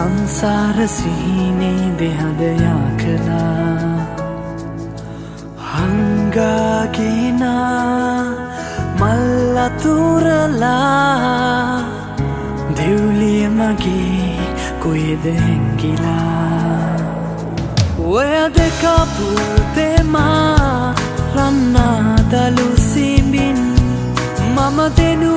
සංසාර සිහිනේ දෙහඳ යකලා හංගගෙන මල් අතුරලා දෙව්ලිය මගේ කොහෙද හැංගිලා ඔය දෙක පුතේමා රන්නා දළු සිඹින් මම දෙනු